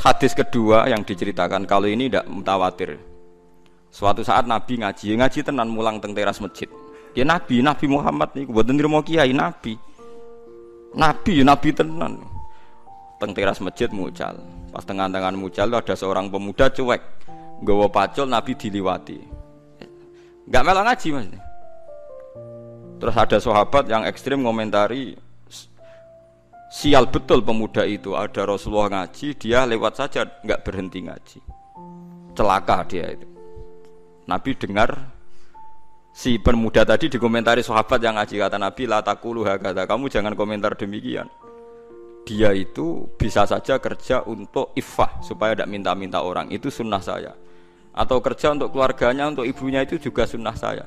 Terus hadis kedua yang diceritakan, kalau ini tidak mutawatir. Suatu saat Nabi ngaji tenan mulang teng teras masjid. Ya Nabi Muhammad niku mboten nrimo kiai, Nabi tenan. Teng teras masjid mucal. Pas tengah-tengah mucal ada seorang pemuda cuek, nggawa pacul, Nabi diliwati. Enggak melok ngaji maksudnya. Terus ada sahabat yang ekstrim ngomentari, sial betul pemuda itu, ada Rasulullah ngaji, dia lewat saja, enggak berhenti ngaji, celaka dia itu. Nabi dengar si pemuda tadi dikomentari sahabat yang ngaji, kata Nabi, la taqulu hakadza, kamu jangan komentar demikian, dia itu bisa saja kerja untuk iffah, supaya tidak minta-minta orang, itu sunnah saya, atau kerja untuk keluarganya, untuk ibunya, itu juga sunnah saya,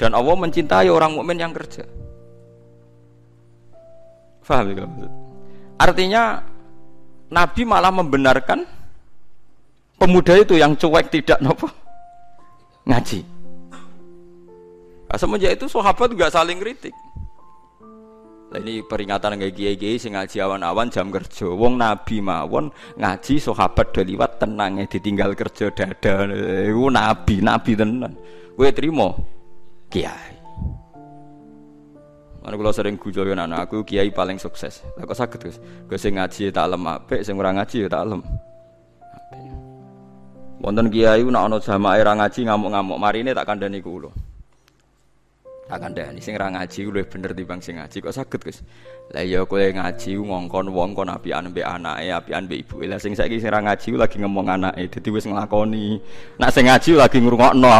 dan Allah mencintai orang mukmin yang kerja. Faham ya? Artinya Nabi malah membenarkan pemuda itu yang cuek tidak ngaji. Nah, semenjak itu sahabat juga saling kritik. Nah, ini peringatan kayak kiai-kiai sing ngaji awan-awan jam kerja. Wong Nabi mawon ngaji sahabat do liwat tenange ditinggal kerja dadah. Iku Nabi tenan. Kowe trimo kiai. Ana kula sering gujo yen anakku kiai paling sukses. Lah kok saged, Gus? Gue sing ngaji tak alem apik, sing ora ngaji ya tak alem. Apik. Wonten kiai nek ana jamaah ora ngaji ngamuk-ngamuk, marine tak kandhani kula. Tak kandhani sing ora ngaji luwih bener timbang sing ngaji. Kok saged, Gus? Lah ya kowe ngaji ngongkon wong kon apian mbek anake, apian mbek ibuke. Lah sing saiki sing ora ngaji lagi ngomong anake, dadi wis nglakoni. Nek sing ngaji lagi ngrungokno.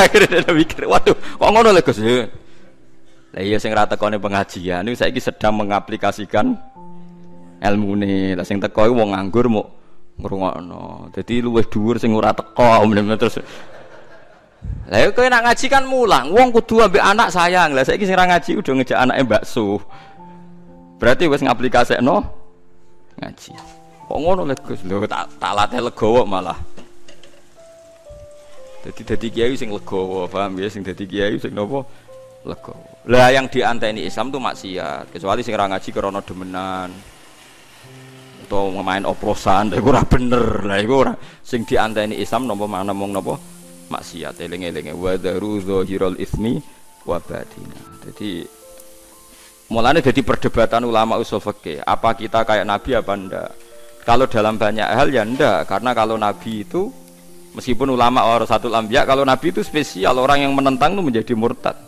Akhire dhewe mikir, waduh, kok ngono lho, Gus? Lah iya sing ra tekone pengajian niku saiki sedang mengaplikasikan ilmune. Lah sing teko iku wong nganggur mok ngrungokno. Dadi luwih dhuwur sing ora teko mlebu terus. Lah kowe nak ngaji kan mulang, wong kudu ambek anak sayang. Lah saiki sing ra ngaji udah ngejak anake bakso. Berarti wis ngaplikasekno ngaji. Kok ngono lho Gus? Lho tak latih legowo malah. Dadi kiai sing legowo, paham ya, sing dadi kiai sing nopo? Lego. Lah yang dianteni Islam tuh maksiat, kecuali sing ra ngaji karena demenan atau main oplosan, iku ora bener. Lah iku ora sing dianteni Islam napa ngomong napa maksiat. Eling-elinge wa daru zahirul ismi wa batina. Dadi mulane dadi perdebatan ulama usul fikih, apa kita kayak Nabi apa ndak? Kalau dalam banyak hal ya ndak, karena kalau Nabi itu meskipun ulama warasatul anbiya, kalau Nabi itu spesial, orang yang menentang itu menjadi murtad.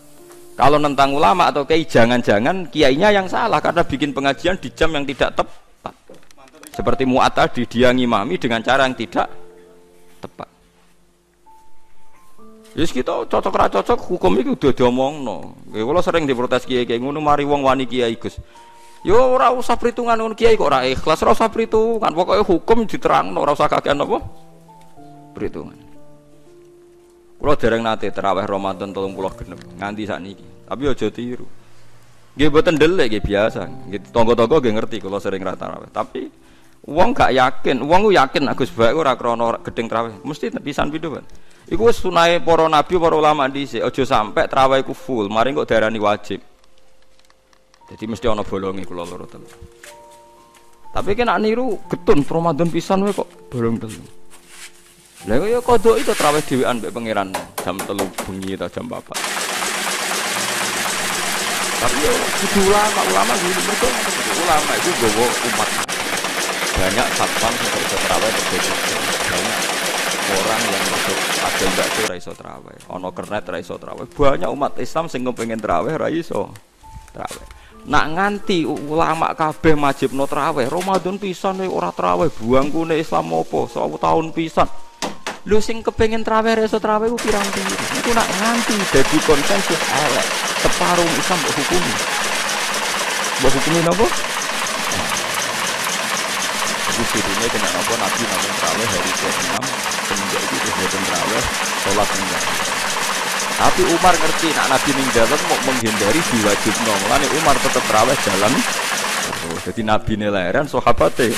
Kalau nentang ulama atau kiai, jangan-jangan kiainya yang salah karena bikin pengajian di jam yang tidak tepat. Seperti Mu'ad tadi, dia ngimami dengan cara yang tidak tepat. Jadi kita cocok-cocok hukum itu udah diomongno. Kalau sering diprotes kiai-kiai ngono, mari wong wani kiai Gus. Yo ora usah perhitungan ngono kiai kok ora ikhlas, ora usah perhitungan. Pokoknya hukum diterangno, ora usah kakean apa? Perhitungan. Kula dereng nate tarawih Ramadan 36 nganti sakniki. Tapi aja tiru. Nggih mboten delik nggih biasa. Nggih tangga-tangga nggih ngerti kula sering ra tarawih. Tapi wong gak yakin, wong ku yakin Agus bae ora krana gedeng tarawih. Mesti pisan pindho, Pak. Iku wis sunahe para nabi, para ulama dhisik. Aja sampe tarawih ku full, mari kok diarani wajib. Jadi mesti ana bolonge kula loro telu. Tapi kena niru getun Ramadan pisan wae kok bolong telu. Lah ya kodok itu terawih dhewean mbek pangeran jam 3 bengi ta jam 4. Tapi yo ulama guru mergo ulama itu gowo umat. Banyak satpam sing iso terawih berbeda. Orang yang masuk padha ndak ora iso terawih, ana kernet ora iso terawih. Banyak umat Islam sing kepengin terawih ora iso terawih. Nak nganti ulama kabeh majibno terawih, Ramadan pisan ora terawih, buangkune Islam opo? 1000 tahun pisan. Lu sing kepengin trawe reso trawe ku pirang-pirang iku nak nganti dadi konsensus elek separuh Islam mbok hukumi napa iki dene kena apa nabi nang trawe hari ke-6 semenjak iki kegiatan trawe salat enggak. Tapi Umar ngerti nak nabi ning dalan mau menghindari diwajibno, mulane Umar tetep trawe jalan terus. Jadi nabine lahiran sahabate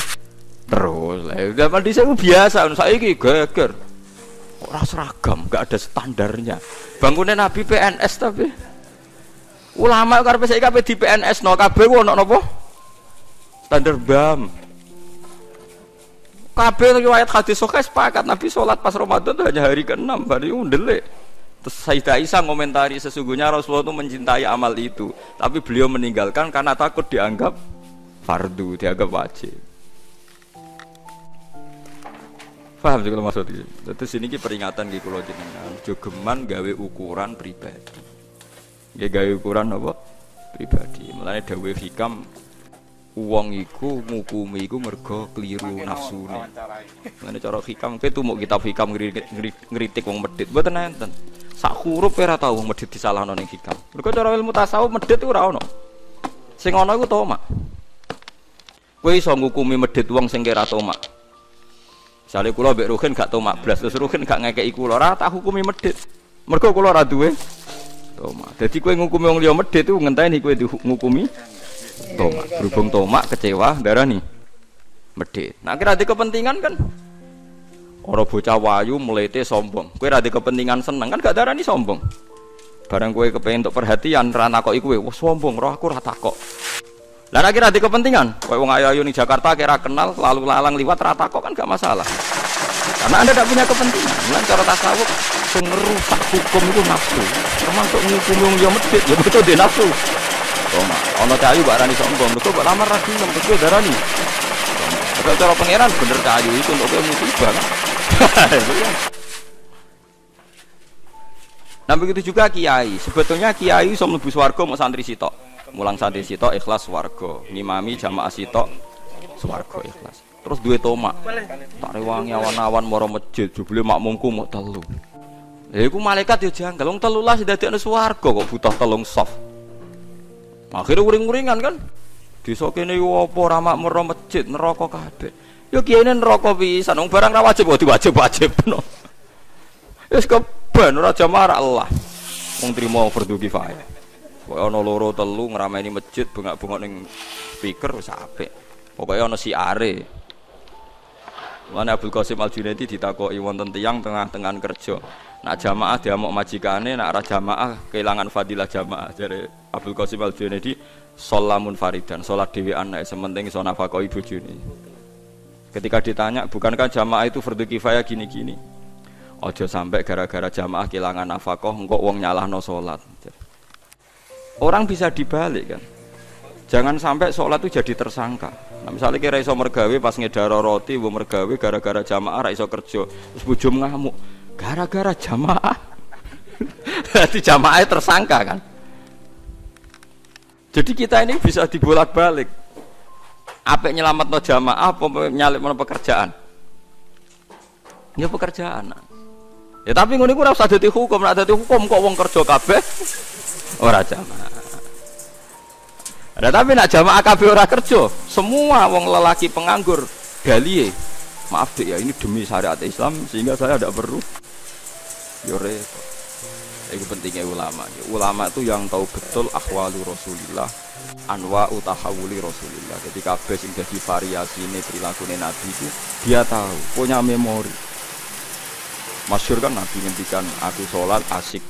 terus. Lah zaman dhisik ku biasa, saiki geger ora seragam, enggak ada standarnya. Bangunnya Nabi PNS tapi ulama karepe saiki kabeh di PNS no, kabeh ono napa? Standar BAM. Kabeh riwayat hadis sahih sepakat Nabi sholat pas Ramadan itu hanya hari ke-6, hari undelek. Terus Sayyidah Aisyah komentari sesungguhnya Rasulullah itu mencintai amal itu, tapi beliau meninggalkan karena takut dianggap fardu, dianggap wajib. Paham juga maksudnya. Terus ini ki peringatan ki kula jenengan, jogeman gawe ukuran pribadi. Nggih gawe ukuran apa? Pribadi. Mulane dawuh hikam uang iku ngukumi iku mergo keliru nafsune. Ngene cara hikam kowe tumuk kitab hikam ngritik wong medhit. Mboten enten. Sak huruf ora tau wong medhit disalahno ning hikam. Mergo cara ilmu tasawuf medhit ora ana. Sing ana iku tomak. Kowe iso ngukumi medhit wong sing kira tomak. Misale kula mbek Ruhin gak tomak blas, terus Ruhin gak ngekeki kula ora tak hukumi medhit. Mergo kula ora duwe tomak. Dadi kowe ngukumi wong liya medhit iku ngenteni kowe ngukumi tomak, berhubung tomak kecewa darah nih medit. Nah kira ada kepentingan kan orang bocah wayu melete sombong, kira ada kepentingan seneng kan gak darah nih sombong. Barang kue kepengen untuk perhatian ranah kok ikue, wah sombong roh aku rata kok. Lalu kira ada kepentingan, kue wong ayu nih Jakarta kira kenal lalu lalang liwat rata kok kan gak masalah. Karena anda tidak punya kepentingan. Lalu cara tasawuf pengerusak hukum itu nafsu, termasuk menghukum yang medit, ya betul dia nafsu. Tomak, ono cahayu barani sombong, betul buat lamar lagi, betul darani. Kalau cara pangeran bener cahayu itu untuk kamu musibah. Nah begitu juga kiai, sebetulnya kiai som lebih swargo mau santri sitok, mulang santri sitok ikhlas swargo, ngimami jamaah sitok swargo ikhlas. Terus duit tomak, tak rewangi awan-awan moro masjid, jubli makmumku mau telu. Eh, aku malaikat ya janggal, wong telu lah sedadi anu swargo kok butuh telung soft. Akhirnya uring-uringan kan desa kene yo apa ora makmur masjid neraka kabeh. Ya kiyaine neraka pisan wong barang ra wajib kok diwajib-wajibno. Wis keben ora jamaah Allah. Wong trimo fardhu kifayah. Pokoke ana loro telu ngrameni masjid bengak-bengok ning speaker wis apik. Pokoke ana siare. Lan Abu al-Qasim al-Junayd ditakoki wonten tiyang tengah-tengah kerja. Nak jamaah diamuk majikane, nak ra jamaah kehilangan fadilah jamaah. Jare Abu al-Qasim al-Junayd sholamun faridan, sholat dhewean sementing iso nafkahi bojone. Ketika ditanya, bukankah jamaah itu fardhu kifayah gini-gini? Ojo sampai gara-gara jamaah kehilangan nafkah engko wong nyalahno sholat. Orang bisa dibalik kan. Jangan sampai sholat itu jadi tersangka. Nah, misalnya kira iso mergawe pas ngedaro roti, mbok mergawe gara-gara jamaah ra iso kerja, terus bojomu ngamuk. Gara-gara jamaah. Dadi jamaah tersangka kan. Jadi kita ini bisa dibolak-balik. Apik nyelametno jamaah apa nyalekno pekerjaan? Ya pekerjaan. Ya tapi ngene iku ora usah dadi hukum, nek dadi hukum kok wong kerja kabeh ora jamaah. Ada tapi nek jamaah kabeh ora kerja, semua wong lelaki penganggur galihe. Maaf Dik ya, ini demi syariat Islam sehingga saya tidak perlu. Yo repot. Itu pentingnya ulama. Ulama itu yang tahu betul akhwalu Rasulillah, anwa utahawuli Rasulillah. Ketika base yang jadi variasi ini perilaku Nabi itu dia tahu, punya memori. Masyhur kan Nabi ngendikan aku sholat asik.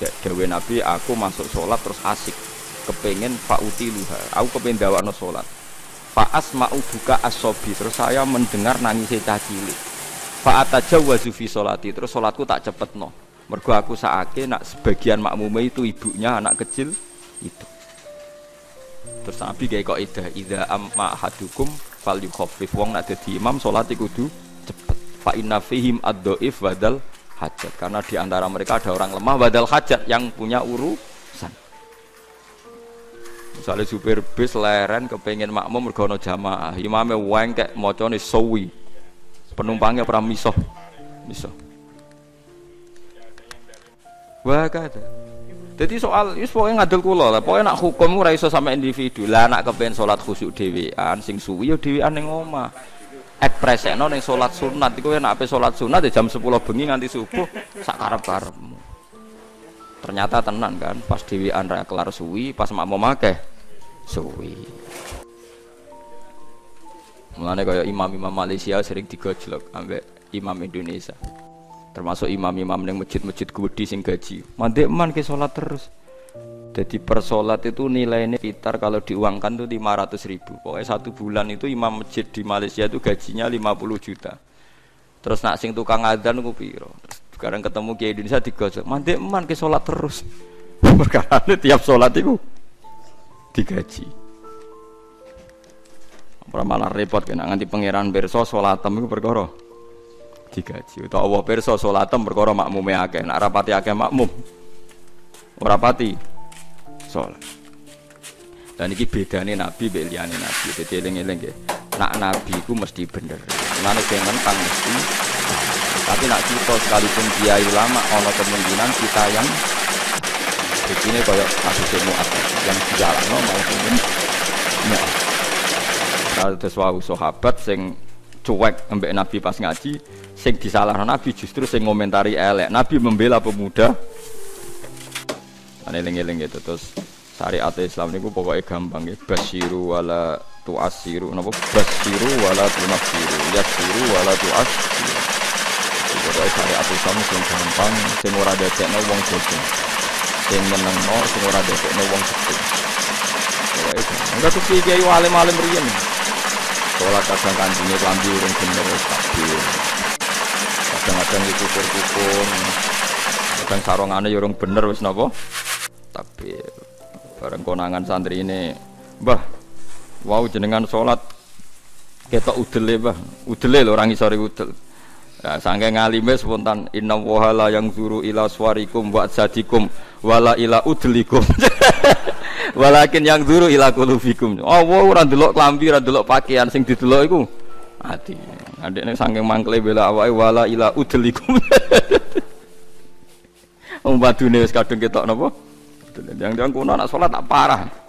Dawe Nabi aku masuk sholat terus asik. Kepengen fauti luha. Aku kepengen dawakno sholat. Faas mau buka asobi. Terus saya mendengar nangis cah cilik. Faat aja wazufi sholati. Terus sholatku tak cepetno. Mergo aku saake nak sebagian makmume itu ibunya anak kecil itu. Terus Nabi gawe kok idza amma hadukum fal yukhaffif wong nak dadi imam salat iku kudu cepet. Fa inna fihim ad-dhaif wadal hajat. Karena di antara mereka ada orang lemah wadal hajat yang punya urusan. Misale supir bis leren kepengin makmum mergo ana jamaah, imame wengkek macane sowi. Penumpange ora misah. Wah kada. Jadi soal itu pokoknya ngadil kula lah. Pokoknya nak hukum ora iso sampe individu lah. Nak kepen sholat khusyuk dhewean, sing suwi ya dhewean ning omah. Ekspreseno ning sholat sunat iku nek ape sholat sunat ya jam 10 bengi nganti subuh sak karep-karepmu. Ternyata tenan kan, pas dhewean ra kelar suwi, pas makmum akeh suwi. Mulane kaya imam-imam Malaysia sering digojlok ambek imam Indonesia. Termasuk imam-imam yang masjid-masjid gede sing gaji mandek man ke sholat terus Jadi persolat itu nilainya sekitar kalau diuangkan tuh 500 ribu. Pokoknya satu bulan itu imam masjid di Malaysia itu gajinya 50 juta. Terus nak sing tukang adzan ku piro. Sekarang ketemu kiai Indonesia digojok, "Mandek man ke salat terus." Perkara tiap salat iku digaji. Ora malah repot kena nganti pangeran pirsa salatem iku perkara digaji. Utawa Allah pirsa salatem perkara makmume akeh, nek ora pati akeh makmum. Ora pati salat. Dan iki bedane nabi mbek liyane nabi. Dadi eling-eling nggih. Nak nabi iku mesti bener. Lan sing nentang mesti. Tapi nak kita sekalipun dia ulama, ono kemungkinan kita yang begini kayak kasus Mu'ath yang jalan maupun Mu'ath. Kalau ada suatu sahabat yang cuek ambek Nabi pas ngaji, yang disalahkan Nabi justru yang komentari elek. Nabi membela pemuda. Eling-eling gitu terus syariat Islam ini pokoknya gampang ya. Basiru wala tuasiru, napa? Basiru wala tunasiru, yasiru wala tuasiru. Pokoknya syariat Islam yang gampang, yang ora dadekno wong bodho, yang menengno, yang ora dadekno wong sepuh. Pokoknya enggak tuh kiai alim-alim riyen. Sholat kadang kanjine klambi urung bener kabeh. Kadang-kadang dikukur-kukur. Kadang sarungane yo urung bener wis napa? Tapi bareng konangan santri ini, "Mbah, wau jenengan sholat ketok udele, Mbah. Udele lho ora ngisore udel." Nah, saking ngalime spontan inna wahala yang zuru ila suarikum wa jadikum wala ila udlikum walakin yang zuru ila qulubikum. Oh wow, ora ndelok klambi, ora ndelok pakaian, sing didelok iku ati. Adekne saking mangkle bela awake wala ila udlikum. Wong badune wis kadung ketok napa? Yang kuno nak salat tak parah.